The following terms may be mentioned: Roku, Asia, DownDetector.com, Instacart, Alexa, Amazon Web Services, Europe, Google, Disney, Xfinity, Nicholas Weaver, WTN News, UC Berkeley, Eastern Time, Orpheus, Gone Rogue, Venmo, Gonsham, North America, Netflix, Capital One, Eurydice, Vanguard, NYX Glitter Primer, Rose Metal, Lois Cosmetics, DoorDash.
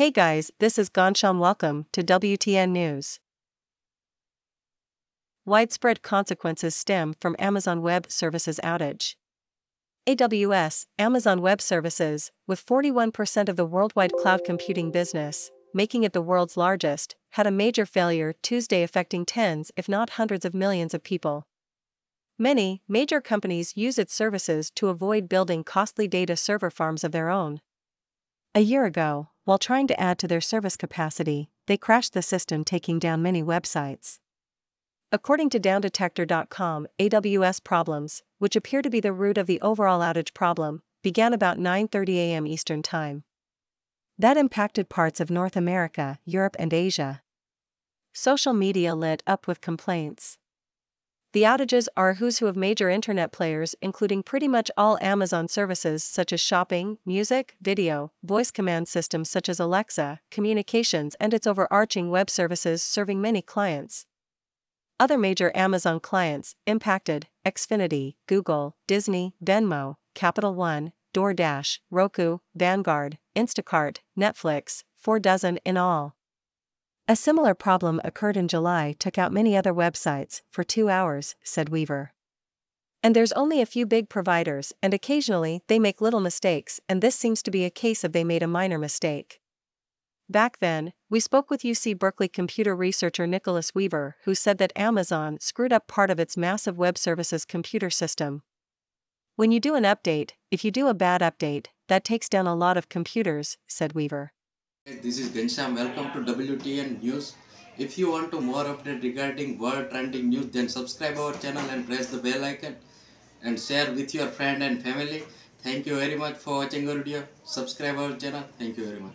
Hey guys, this is Gonsham. Welcome to WTN News. Widespread consequences stem from Amazon Web Services outage. AWS, Amazon Web Services, with 41% of the worldwide cloud computing business, making it the world's largest, had a major failure Tuesday affecting tens if not hundreds of millions of people. Many major companies use its services to avoid building costly data server farms of their own. A year ago, while trying to add to their service capacity, they crashed the system, taking down many websites. According to DownDetector.com, AWS problems, which appear to be the root of the overall outage problem, began about 9:30 a.m. Eastern Time. That impacted parts of North America, Europe, and Asia. Social media lit up with complaints. The outages are a who's who of major internet players, including pretty much all Amazon services such as shopping, music, video, voice command systems such as Alexa, communications, and its overarching web services serving many clients. Other major Amazon clients impacted: Xfinity, Google, Disney, Venmo, Capital One, DoorDash, Roku, Vanguard, Instacart, Netflix, 4 dozen in all. A similar problem occurred in July, took out many other websites for 2 hours, said Weaver. And there's only a few big providers, and occasionally they make little mistakes, and this seems to be a case of they made a minor mistake. Back then, we spoke with UC Berkeley computer researcher Nicholas Weaver, who said that Amazon screwed up part of its massive web services computer system. When you do an update, if you do a bad update, that takes down a lot of computers, said Weaver. This is Gonsham. Welcome to WTN News. If you want to more update regarding world trending news, then subscribe our channel and press the bell icon and share with your friend and family. Thank you very much for watching our video. Subscribe our channel. Thank you very much.